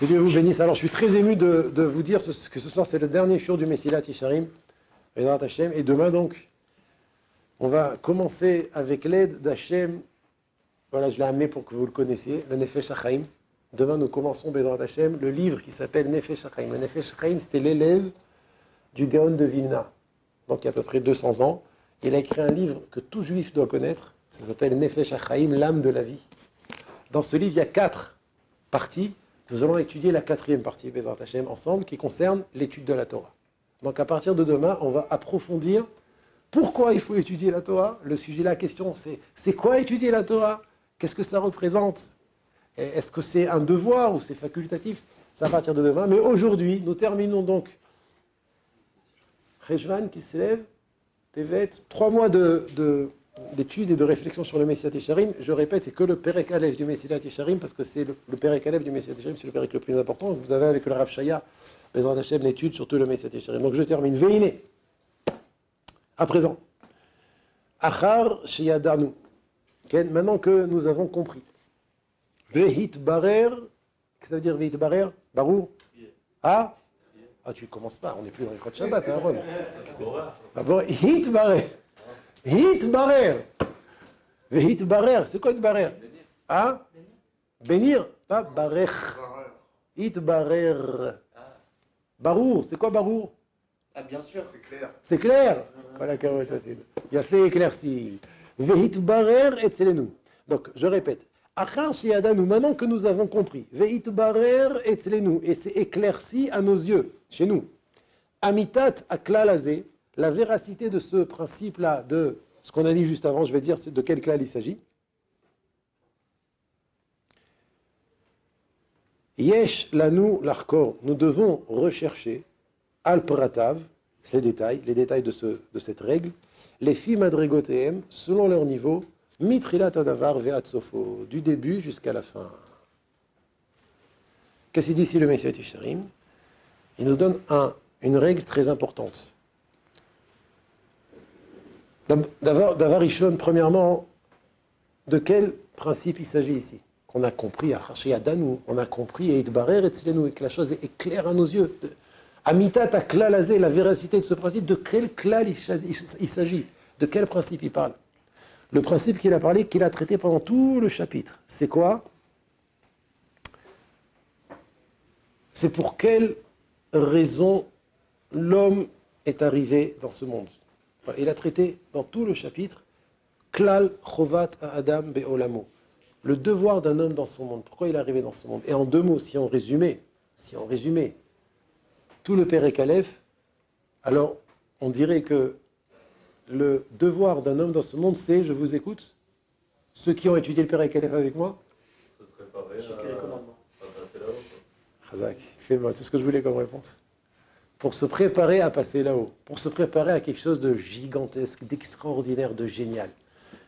Que Dieu vous bénisse. Alors, je suis très ému de vous dire que ce soir, c'est le dernier jour du Messilat Yesharim, et demain, donc, on va commencer avec l'aide d'Hachem. Voilà, je l'ai amené pour que vous le connaissiez, le Nefesh HaChaim. Demain, nous commençons, Bezrat Hashem, le livre qui s'appelle Nefesh HaChaim. Le Nefesh HaChaim, c'était l'élève du Gaon de Vilna, donc il y a à peu près 200 ans. Il a écrit un livre que tout juif doit connaître, ça s'appelle Nefesh HaChaim, l'âme de la vie. Dans ce livre, il y a 4 parties. Nous allons étudier la 4e partie, Bezrat Hashem, ensemble, qui concerne l'étude de la Torah. Donc à partir de demain, on va approfondir pourquoi il faut étudier la Torah. Le sujet, la question, c'est quoi étudier la Torah? Qu'est-ce que ça représente? Est-ce que c'est un devoir ou c'est facultatif? C'est à partir de demain. Mais aujourd'hui, nous terminons donc Rejvan qui s'élève, Tevet, 3 mois d'études et de réflexion sur le Messilat Yesharim. Je répète, c'est que le Perek Aleph du Messilat Yesharim, parce que c'est le Perek Aleph du Messilat Yesharim, c'est le Perek le plus important. Vous avez avec le Rav Shaya, Bezrat Hashem, l'étude, surtout le Messilat Yesharim. Donc je termine. Veiné. À présent. Achar Sheyadanu. Maintenant que nous avons compris. Vehit Barer. Qu'est-ce que ça veut dire Vehit Barer? Barou? Ah? Ah, tu commences pas, on n'est plus dans les croix de Shabbat, hein, Ron? D'abord, Hit Barer. Hit Barer. Vehit Barer. C'est quoi Hit Barer? Ah? Bénir? Pas Barer. Hit Barer. Barour, c'est quoi Barour? Ah, bien sûr, c'est clair. C'est clair? Voilà, carotte, il a fait éclairci. Vehit Barer et Tselenu. Donc, je répète. Achar Sheyadanu, maintenant que nous avons compris. Vehit Barer et Tselenu. Et c'est éclairci à nos yeux, chez nous. Amitat aklalazé, la véracité de ce principe-là, de ce qu'on a dit juste avant, je vais dire de quel klal il s'agit. Yesh lanu l'achkor, nous devons rechercher al-pratav, les détails de cette règle, les fi madrigotéem, selon leur niveau, mitrilat adavar ve'atsofo, du début jusqu'à la fin. Qu'est-ce qu'il dit ici le Messilat Yesharim? Il nous donne une règle très importante. Davar Rishon, premièrement, de quel principe il s'agit ici? Qu'on a compris, Achar Sheyadanu, on a compris, et Itbarer etzlenu, et que la chose est claire à nos yeux. Amitat aklalazé, la véracité de ce principe, de quel klal il s'agit? De quel principe il parle? Le principe qu'il a parlé, qu'il a traité pendant tout le chapitre, c'est quoi? C'est pour quelle raison l'homme est arrivé dans ce monde. Il a traité dans tout le chapitre Klal Chovat Adam Be'olamo, le devoir d'un homme dans son monde. Pourquoi il est arrivé dans ce monde? Et en 2 mots, si on résumait tout le Perek Aleph, alors on dirait que le devoir d'un homme dans ce monde, c'est, je vous écoute, ceux qui ont étudié le Perek Aleph avec moi, se préparer à les commandements. Chazak, c'est ce que je voulais comme réponse. Pour se préparer à passer là-haut, pour se préparer à quelque chose de gigantesque, d'extraordinaire, de génial.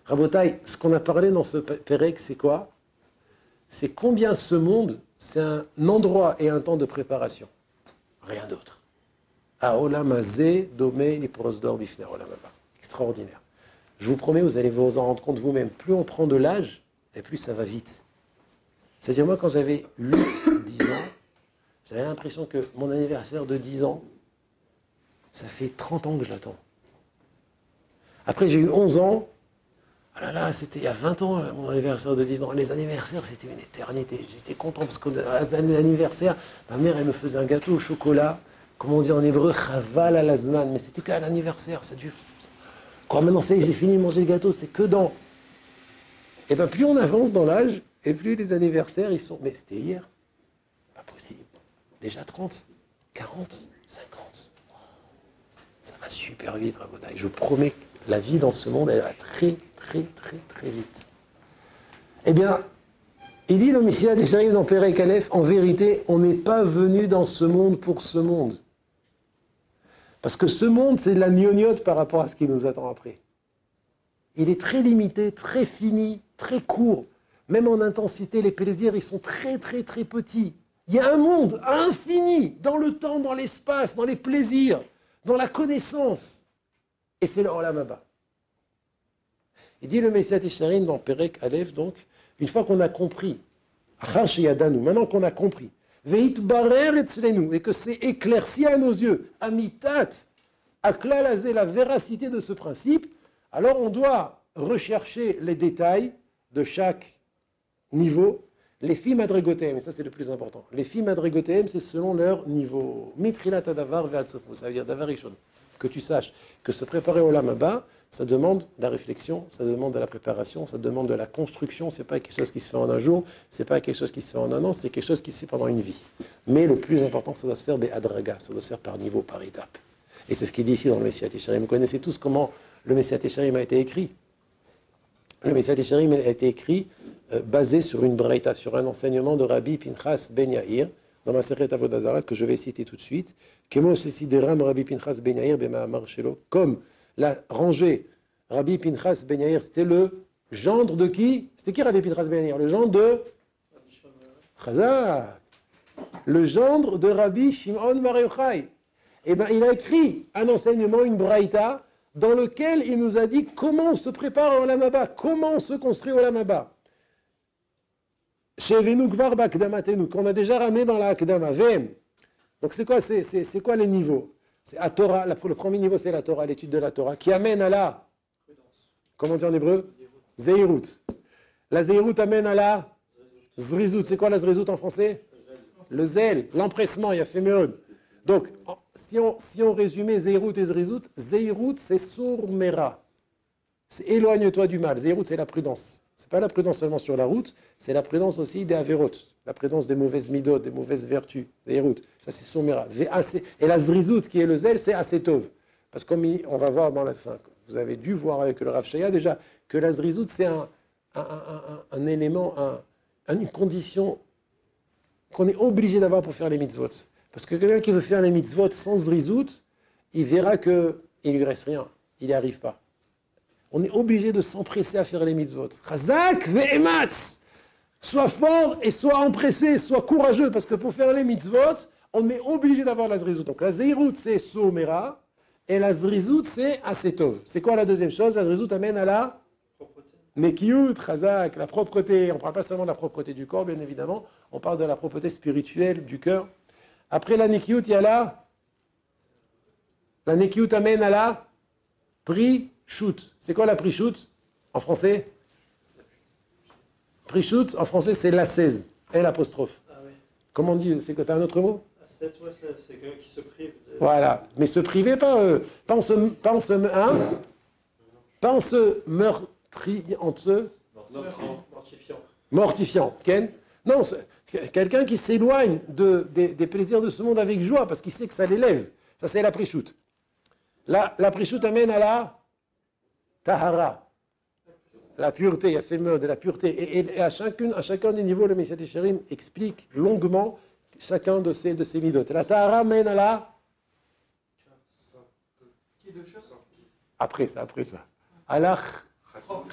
Rabotai, ce qu'on a parlé dans ce Perek, c'est quoi? C'est combien ce monde, c'est un endroit et un temps de préparation. Rien d'autre. Aolamazé, domé, liprosdor, bifner, olamaba. Extraordinaire. Je vous promets, vous allez vous en rendre compte vous-même. Plus on prend de l'âge, et plus ça va vite. C'est-à-dire, moi, quand j'avais 8-10 ans, j'avais l'impression que mon anniversaire de 10 ans, ça fait 30 ans que je l'attends. Après, j'ai eu 11 ans. Ah là là, c'était il y a 20 ans, mon anniversaire de 10 ans. Les anniversaires, c'était une éternité. J'étais content parce qu'à l'anniversaire, ma mère, elle me faisait un gâteau au chocolat. Comme on dit en hébreu, chaval al hazman. Mais c'était qu'à l'anniversaire, ça dure. Quand maintenant, c'est que j'ai fini de manger le gâteau, c'est que dans. Et bien, plus on avance dans l'âge, et plus les anniversaires, ils sont. Mais c'était hier. Pas possible. Déjà 30, 40, 50. Ça va super vite, Rabotai. Je vous promets que la vie dans ce monde, elle va très, très, très, très vite. Eh bien, il dit le Messilat Yesharim dans Perek Aleph, en vérité, on n'est pas venu dans ce monde pour ce monde. Parce que ce monde, c'est de la gnognotte par rapport à ce qui nous attend après. Il est très limité, très fini, très court. Même en intensité, les plaisirs, ils sont très, très, très petits. Il y a un monde infini dans le temps, dans l'espace, dans les plaisirs, dans la connaissance. Et c'est le Olam Haba. Il dit le Messilat Yesharim dans Perek Aleph, donc, une fois qu'on a compris, Achar Sheyadanu, maintenant qu'on a compris, et que c'est éclairci à nos yeux, amitat, aklalaze, la véracité de ce principe, alors on doit rechercher les détails de chaque niveau, les filles madrigotem, et ça c'est le plus important. Les filles madrigotem, c'est selon leur niveau. Mitrilat adavar ve'atsofo, ça veut dire davarishon. Que tu saches que se préparer au lamaba, ça demande de la réflexion, ça demande de la préparation, ça demande de la construction. Ce n'est pas quelque chose qui se fait en un jour, ce n'est pas quelque chose qui se fait en un an, c'est quelque chose qui se fait pendant une vie. Mais le plus important, ça doit se faire be'adraga, ça doit se faire par niveau, par étape. Et c'est ce qu'il dit ici dans le Messilat Yesharim. Vous connaissez tous comment le Messilat Yesharim a été écrit. Le Messilat Yesharim a été écrit basé sur une braïta, sur un enseignement de Rabbi Pinchas Ben Yair, dans ma Masechet Avodah Zarah, que je vais citer tout de suite, comme la rangée, Rabbi Pinchas Ben Yair, c'était le gendre de qui? C'était qui Rabbi Pinchas Ben Yair? Le gendre de Chazak, le gendre de Rabbi Shimon Bar Yochai. Et bien il a écrit un enseignement, une braïta, dans lequel il nous a dit comment on se prépare au Olam Haba, comment on se construit au Olam Haba. Qu'on a déjà ramené dans la Akdama. Donc c'est quoi les niveaux? C'est la Torah. Le premier niveau, c'est la Torah, l'étude de la Torah, qui amène à la... Comment on dit en hébreu? Zehirut. La Zehirut amène à la... Zrizut. C'est quoi la Zrizut en français? Le zèle, l'empressement, il y a Féméod. Donc, si on résumait Zehirut et Zrizut, Zehirut, c'est Sourmera. C'est éloigne-toi du mal. Zehirut, c'est la prudence. Ce n'est pas la prudence seulement sur la route, c'est la prudence aussi des avérotes, la prudence des mauvaises midot, des mauvaises vertus, des routes. Ça, c'est sourmera. Et la zrizout, qui est le zèle, c'est asetov. Parce que comme on va voir dans la fin, vous avez dû voir avec le Rav Shaya déjà, que la zrizout, c'est un élément, une condition qu'on est obligé d'avoir pour faire les mitzvot. Parce que quelqu'un qui veut faire les mitzvot sans zrizout, il verra qu'il ne lui reste rien, il n'y arrive pas. On est obligé de s'empresser à faire les mitzvot. Chazak ve'ematz. Sois fort et sois empressé, sois courageux, parce que pour faire les mitzvot, on est obligé d'avoir la zrizout. Donc la zrizout, c'est somera, et la zrizout, c'est asetov. C'est quoi la deuxième chose? La zrizout amène à la nekiyut, chazak, la propreté. On ne parle pas seulement de la propreté du corps, bien évidemment, on parle de la propreté spirituelle, du cœur. Après la nekiyut, il y a la... La nekiyut amène à la pri. Shoot. C'est quoi la prishoot en français? Prishoot en français c'est la 16, L apostrophe. Ah oui. Comment on dit? C'est que tu as un autre mot? C'est quelqu'un qui se prive. De... Voilà, mais se priver, pas en se mortifiant. Ken? Non, quelqu'un qui s'éloigne des plaisirs de ce monde avec joie parce qu'il sait que ça l'élève. Ça c'est la prishoot. La prishoot amène à la Tahara, la pureté, il y a fait de la pureté. Et à chacun des niveaux, le Messilat Yesharim explique longuement chacun de ces midot. La Tahara mène à la... Après ça. À la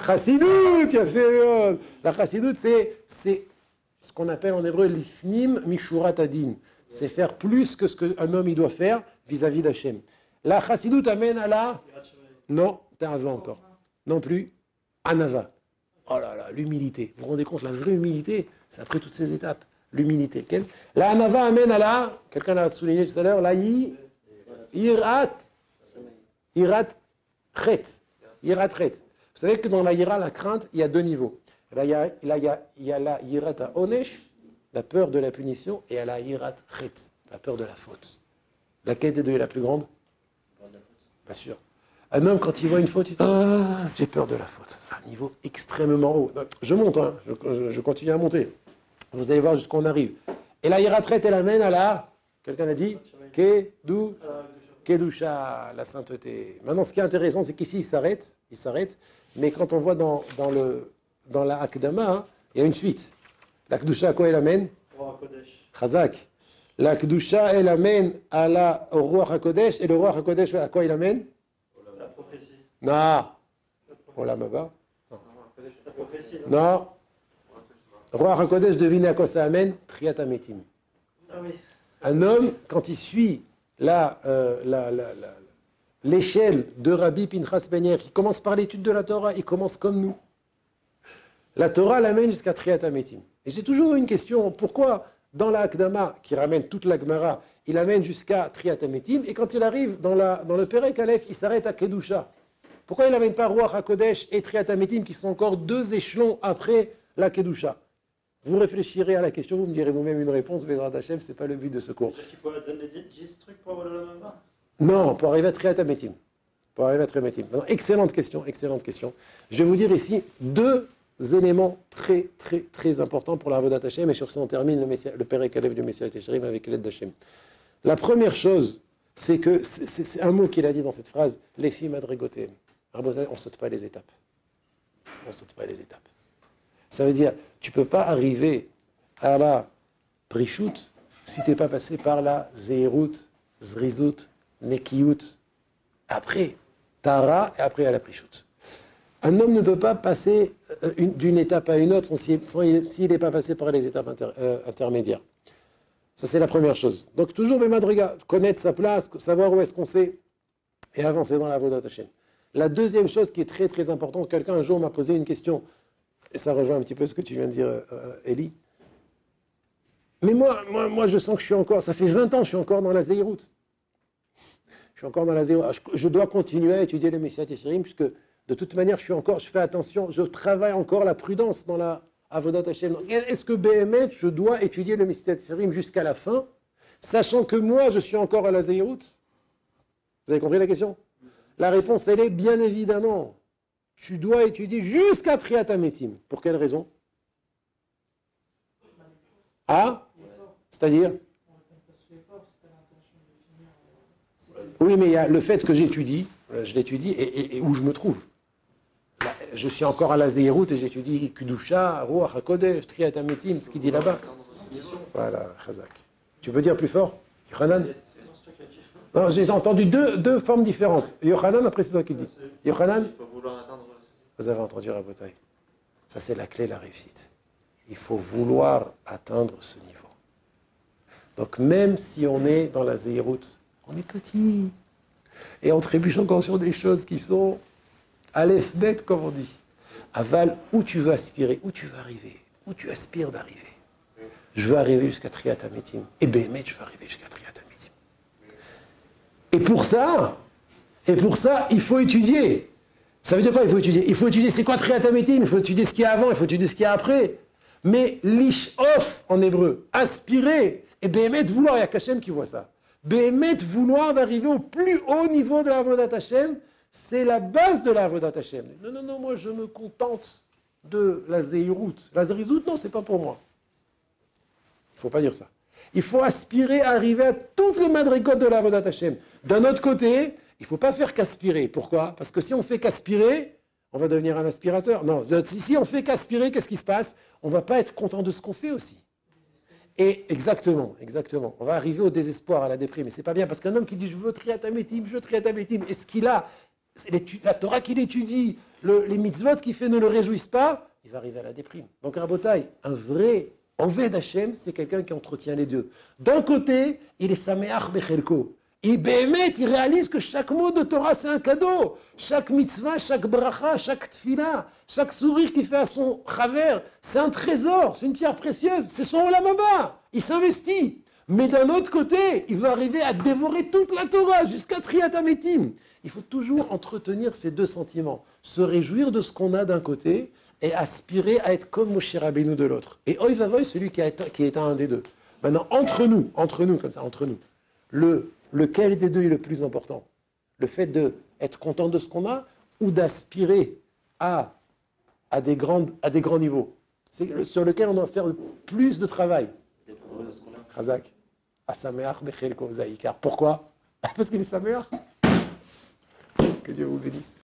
Chassidout, il y a fait. La Chassidout, c'est ce qu'on appelle en hébreu l'ifnim mishurat adin. C'est faire plus que ce qu'un homme il doit faire vis-à-vis d'Hachem. La Chassidout amène à la... Non. Avant encore. Non plus, Anava. Oh là là, l'humilité. Vous vous rendez compte, la vraie humilité, c'est après toutes ces étapes. L'humilité. La Anava amène à la, quelqu'un l'a souligné tout à l'heure, la Yirat Chet. Vous savez que dans la Yira, la crainte, il y a deux niveaux. Il y a la Yirat Onesh, la peur de la punition, et à la Yirat Chet, la peur de la faute. Laquelle des deux est la plus grande? Bien sûr. Un homme, quand il voit une faute, il dit « Ah, j'ai peur de la faute ». C'est un niveau extrêmement haut. Je monte, hein. Je continue à monter. Vous allez voir jusqu'où on arrive. Et la Yiratraite, elle amène à la... Quelqu'un l'a dit ?« Kedusha », la sainteté. Maintenant, ce qui est intéressant, c'est qu'ici, il s'arrête. Mais quand on voit dans la Akdama, hein, il y a une suite. La Kedusha, à quoi elle amène ? Chazak. La Kedusha, elle amène à la Ruach HaKodesh. Et le Ruach HaKodesh, à quoi il amène ? Non. Olam Haba. Non. Ruach HaKodesh, devinez à quoi ça amène? Triat Hametim. Un homme, quand il suit l'échelle de Rabbi Pinchas Ben Yair, qui commence par l'étude de la Torah, il commence comme nous. La Torah l'amène jusqu'à Triat Hametim. Et j'ai toujours eu une question. Pourquoi dans la Akdama, qui ramène toute la Gemara, il amène jusqu'à Triatametim, et quand il arrive dans le Perek Aleph, il s'arrête à Kedusha. Pourquoi il n'amène pas Ruach HaKodesh et Triatametim, qui sont encore deux échelons après la Kedusha? Vous réfléchirez à la question, vous me direz vous-même une réponse, Bédrat Hachem, ce n'est pas le but de ce cours. Il faut donner 10 trucs pour avoir la Gemara? Non, pour arriver à Triatametim. Excellente question, excellente question. Je vais vous dire ici deux éléments très importants pour la Avodat Hashem, et sur ça on termine le Perek Aleph du Messiah Téchérim avec l'aide d'Hachem. La première chose, c'est que, c'est un mot qu'il a dit dans cette phrase, les filles madrigotem. On ne saute pas les étapes. On ne saute pas les étapes. Ça veut dire, tu ne peux pas arriver à la Prishut si tu n'es pas passé par la Zehirut, Zrizut, Nekiyut, après Tara et après à la Prishut. Un homme ne peut pas passer d'une étape à une autre s'il n'est pas passé par les étapes intermédiaires. Ça, c'est la première chose. Donc, toujours le Madriga, connaître sa place, savoir où est-ce qu'on sait et avancer dans la Avodat Hashem. La deuxième chose qui est très importante, quelqu'un un jour m'a posé une question, et ça rejoint un petit peu ce que tu viens de dire, Elie. Mais moi, je sens que je suis encore, ça fait 20 ans, je suis encore dans la Zehirut. Je suis encore dans la zéro. Je dois continuer à étudier le Messiah Téchérim puisque de toute manière, je fais attention, je travaille encore la prudence dans la Avodat Hashem. Est-ce que Béhémet, je dois étudier le Messiah Téchérim jusqu'à la fin, sachant que moi, je suis encore à la Zéhirout? Vous avez compris la question? La réponse, elle est bien évidemment. Tu dois étudier jusqu'à Triatametim. Pour quelle raison? Ah? C'est-à-dire? Oui, mais il y a le fait que j'étudie, je l'étudie, et où je me trouve. Je suis encore à la Zehirut et j'étudie Kedusha, Ruach HaKodesh, Triatametim, ce qu'il dit là-bas. Voilà, Chazak. Tu peux dire plus fort, Yochanan? Non, j'ai entendu deux formes différentes. Yochanan, après c'est toi qui le dis. Yochanan? Vous avez entendu Rabotai. Ça c'est la clé de la réussite. Il faut vouloir atteindre ce niveau. Donc même si on est dans la Zehirut, on est petit. Et on trébuche encore sur des choses qui sont aleph bête, comme on dit. Aval, où tu veux aspirer, où tu veux arriver, où tu aspires d'arriver. Je veux arriver jusqu'à Triatametim. Et Béhémet, je veux arriver jusqu'à Triatametim. Et pour ça, il faut étudier. Ça veut dire quoi, il faut étudier? Il faut étudier c'est quoi Triatametim, il faut étudier ce qu'il y a avant, il faut étudier ce qu'il y a après. Mais lish-off en hébreu, aspirer. Et Béhémet, vouloir, il y a Kachem qui voit ça. Béhémet, vouloir d'arriver au plus haut niveau de la Avodat Hashem, c'est la base de la Avodat Hashem. Non, moi je me contente de la Zehirut. La Zehirut, non, c'est pas pour moi. Il ne faut pas dire ça. Il faut aspirer à arriver à toutes les madrigotes de la Avodat Hashem. D'un autre côté, il ne faut pas faire qu'aspirer. Pourquoi? Parce que si on fait qu'aspirer, on va devenir un aspirateur. Non, si on fait qu'aspirer, qu'est-ce qui se passe? On ne va pas être content de ce qu'on fait aussi. Et exactement. On va arriver au désespoir, à la déprime. Et c'est pas bien, parce qu'un homme qui dit « je veux Triatametim, je veux Triatametim », est-ce qu'il a la Torah qu'il étudie, les mitzvot qu'il fait ne le réjouissent pas? Il va arriver à la déprime. Donc Rabotai, un vrai Oved Hashem, c'est quelqu'un qui entretient les deux. D'un côté, il est Sameach Bechelko. Et Béhémet, il réalise que chaque mot de Torah, c'est un cadeau. Chaque mitzvah, chaque bracha, chaque tfila, chaque sourire qu'il fait à son chaver, c'est un trésor, c'est une pierre précieuse, c'est son olam haba. Il s'investit. Mais d'un autre côté, il va arriver à dévorer toute la Torah jusqu'à Triatametim. Il faut toujours entretenir ces deux sentiments. Se réjouir de ce qu'on a d'un côté et aspirer à être comme Moshe Rabbeinu de l'autre. Et oï va voy, celui qui est un des deux. Maintenant, entre nous, lequel des deux est le plus important? Le fait d'être content de ce qu'on a ou d'aspirer à des grands niveaux? C'est sur lequel on doit faire plus de travail. D'être heureux de ce qu'on a. Chazak. À Sameach Bechelko Zaïkar. Pourquoi? Parce qu'il est Sameach. Que Dieu vous bénisse.